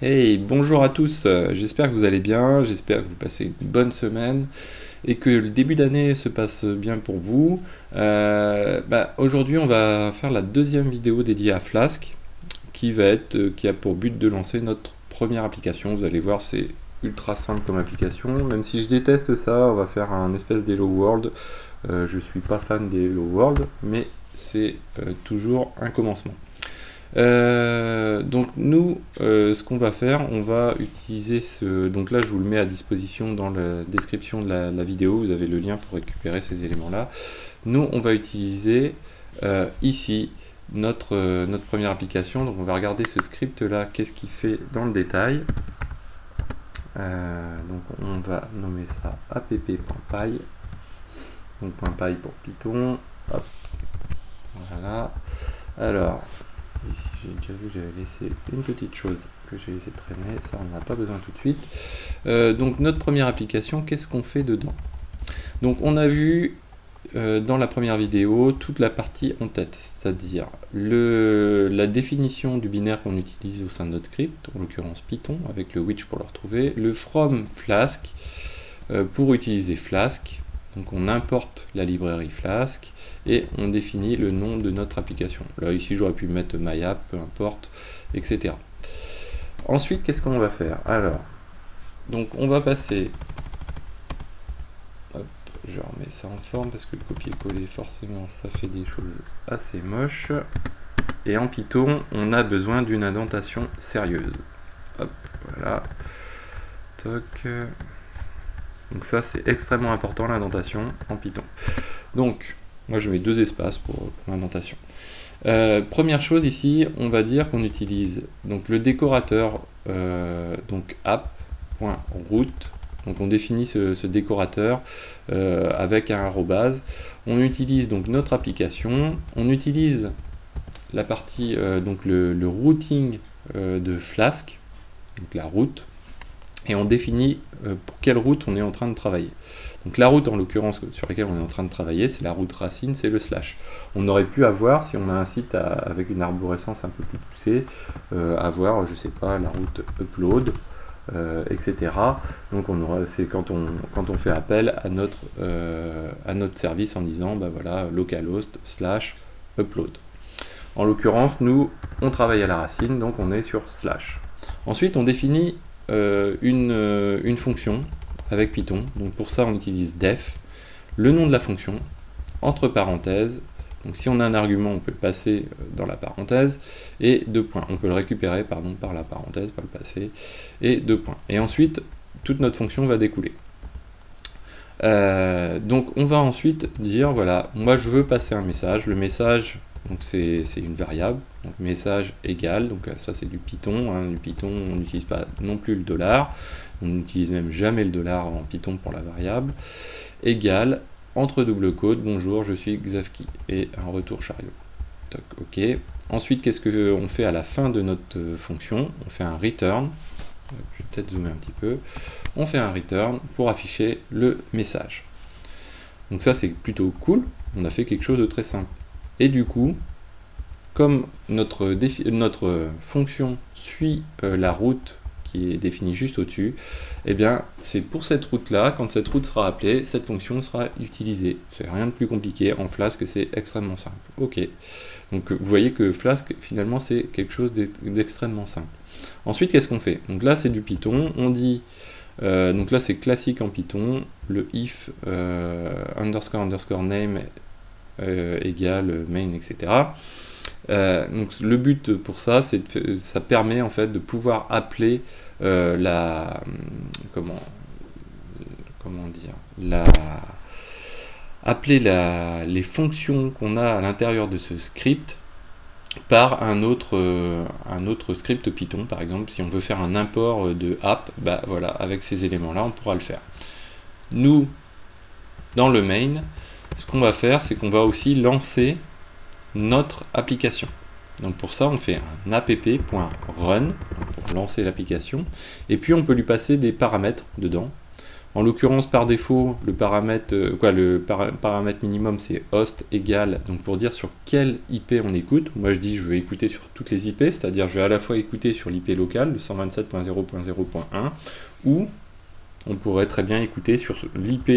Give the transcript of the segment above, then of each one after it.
Hey, bonjour à tous, j'espère que vous allez bien, j'espère que vous passez une bonne semaine et que le début d'année se passe bien pour vous. Aujourd'hui on va faire la deuxième vidéo dédiée à Flask qui a pour but de lancer notre première application. Vous allez voir, c'est ultra simple comme application, même si je déteste ça. On va faire un espèce d'Hello World, je suis pas fan des Hello World, mais c'est toujours un commencement. Donc nous, ce qu'on va faire, on va utiliser ce... Donc là, je vous le mets à disposition dans la description de la vidéo, vous avez le lien pour récupérer ces éléments-là. Nous, on va utiliser ici notre première application. Donc on va regarder ce script-là, qu'est-ce qu'il fait dans le détail. Donc on va nommer ça app.py. Donc .py pour Python. Hop. Voilà. Alors... Ici, j'ai déjà vu que j'avais laissé une petite chose que j'ai laissé traîner, ça on n'a pas besoin tout de suite. Donc notre première application, qu'est-ce qu'on fait dedans? Donc on a vu dans la première vidéo toute la partie en tête, c'est-à-dire la définition du binaire qu'on utilise au sein de notre script, en l'occurrence Python, avec le which pour le retrouver, le from Flask pour utiliser Flask. Donc on importe la librairie Flask et on définit le nom de notre application. Là ici j'aurais pu mettre MyApp, peu importe, etc. Ensuite, qu'est-ce qu'on va faire? Alors, donc on va passer... Hop, je remets ça en forme parce que le copier-coller, forcément, ça fait des choses assez moches. Et en Python, on a besoin d'une indentation sérieuse. Hop, voilà. Toc... Donc ça, c'est extrêmement important, l'indentation en Python. Donc, moi je mets deux espaces pour l'indentation. Première chose ici, on va dire qu'on utilise donc, le décorateur donc app.root. Donc on définit ce décorateur avec un arrobase. On utilise donc notre application. On utilise la partie, donc le routing de Flask, donc la route. Et on définit pour quelle route on est en train de travailler. Donc la route en l'occurrence sur laquelle on est en train de travailler, c'est la route racine, c'est le slash. On aurait pu avoir, si on a un site avec une arborescence un peu plus poussée, avoir, je sais pas, la route upload, etc. Donc c'est quand on fait appel à notre service en disant, bah voilà, localhost slash upload. En l'occurrence, nous, on travaille à la racine, donc on est sur slash. Ensuite, on définit une fonction avec Python. Donc pour ça on utilise def, le nom de la fonction entre parenthèses, donc si on a un argument on peut le passer dans la parenthèse, et deux points, on peut le récupérer pardon par la parenthèse, pas le passer, et deux points, et ensuite toute notre fonction va découler. Donc on va ensuite dire voilà, moi je veux passer un message, le message donc c'est une variable, donc message égal, donc ça c'est du Python, hein, on n'utilise pas non plus le $, on n'utilise même jamais le $ en Python pour la variable, égal, entre double côte, bonjour, je suis Xavki, et un retour chariot. Donc, ok. Ensuite, qu'est-ce qu'on fait à la fin de notre fonction? On fait un return, je vais peut-être zoomer un petit peu, on fait un return pour afficher le message. Donc ça c'est plutôt cool, on a fait quelque chose de très simple. Et du coup, comme notre fonction suit la route qui est définie juste au-dessus, eh bien, c'est pour cette route-là, quand cette route sera appelée, cette fonction sera utilisée. C'est rien de plus compliqué, en Flask, c'est extrêmement simple. Ok. Donc, vous voyez que Flask, finalement, c'est quelque chose d'extrêmement simple. Ensuite, qu'est-ce qu'on fait? Donc là, c'est du Python. On dit... donc là, c'est classique en Python. Le if underscore underscore name... égale main, etc. Donc le but pour ça, ça permet en fait de pouvoir appeler les fonctions qu'on a à l'intérieur de ce script par un autre script Python. Par exemple, si on veut faire un import de app, bah voilà, avec ces éléments là on pourra le faire. Nous, dans le main, ce qu'on va faire, c'est qu'on va aussi lancer notre application. Donc pour ça, on fait un app.run pour lancer l'application. Et puis, on peut lui passer des paramètres dedans. En l'occurrence, par défaut, le paramètre, paramètre minimum, c'est host égal, donc pour dire sur quelle IP on écoute. Moi, je dis je vais écouter sur toutes les IP, c'est-à-dire je vais à la fois écouter sur l'IP locale, le 127.0.0.1, ou on pourrait très bien écouter sur l'IP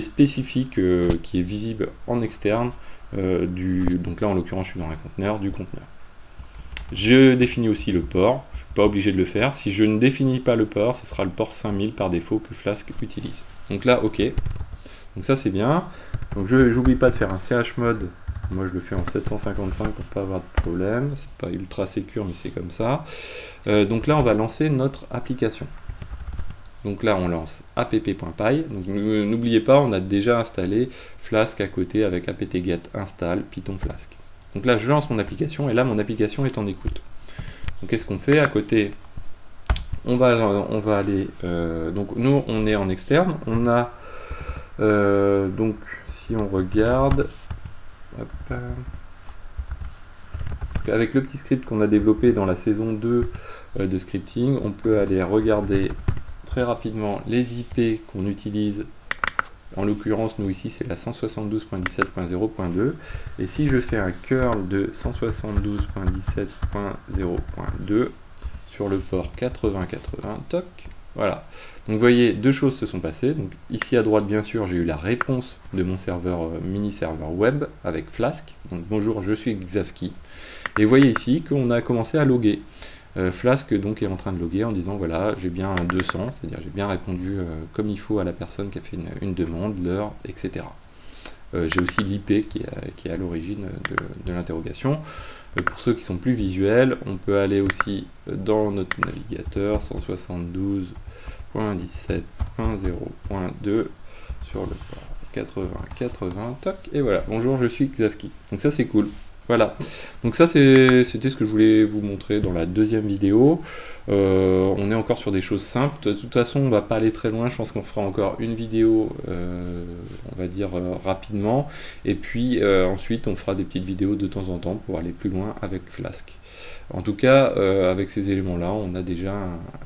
spécifique qui est visible en externe, donc là, en l'occurrence, je suis dans un conteneur, du conteneur. Je définis aussi le port, je ne suis pas obligé de le faire. Si je ne définis pas le port, ce sera le port 5000 par défaut que Flask utilise. Donc là, OK. Donc ça, c'est bien. Donc je n'oublie pas de faire un chmod. Moi, je le fais en 755 pour ne pas avoir de problème. C'est pas ultra sécure, mais c'est comme ça. Donc là, on va lancer notre application. Donc là, on lance app.py. Donc n'oubliez pas, on a déjà installé Flask à côté avec apt-get install python Flask. Donc là, je lance mon application et là, mon application est en écoute. Donc, qu'est-ce qu'on fait à côté? On va aller... donc, nous, on est en externe. On a... donc, si on regarde... Hop, avec le petit script qu'on a développé dans la saison 2 de scripting, on peut aller regarder très rapidement les IP qu'on utilise. En l'occurrence, nous ici, c'est la 172.17.0.2. Et si je fais un curl de 172.17.0.2 sur le port 8080, toc, voilà. Donc vous voyez, deux choses se sont passées. Donc ici à droite, bien sûr, j'ai eu la réponse de mon serveur mini-serveur web avec Flask. Donc bonjour, je suis Xavki. Et vous voyez ici qu'on a commencé à loguer. Flask donc est en train de loguer en disant voilà, j'ai bien un 200, c'est-à-dire j'ai bien répondu comme il faut à la personne qui a fait une demande, l'heure, etc. J'ai aussi l'IP qui est à l'origine de l'interrogation. Pour ceux qui sont plus visuels, on peut aller aussi dans notre navigateur 172.17.0.2 sur le port 8080, toc, et voilà, bonjour, je suis Xavki. Donc ça, c'est cool. Voilà, donc ça c'était ce que je voulais vous montrer dans la deuxième vidéo. On est encore sur des choses simples. De toute façon, on va pas aller très loin. Je pense qu'on fera encore une vidéo, on va dire rapidement. Et puis ensuite, on fera des petites vidéos de temps en temps pour aller plus loin avec Flask. En tout cas, avec ces éléments-là, on a déjà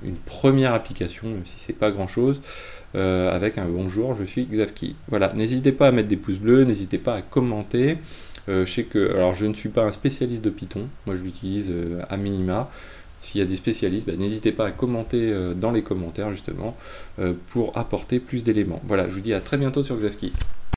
une première application, même si c'est pas grand-chose. Avec un bonjour, je suis Xavki. Voilà, n'hésitez pas à mettre des pouces bleus, n'hésitez pas à commenter. Je sais que, alors je ne suis pas un spécialiste de Python, moi je l'utilise à minima. S'il y a des spécialistes, bah, n'hésitez pas à commenter dans les commentaires justement pour apporter plus d'éléments. Voilà, je vous dis à très bientôt sur Xavki.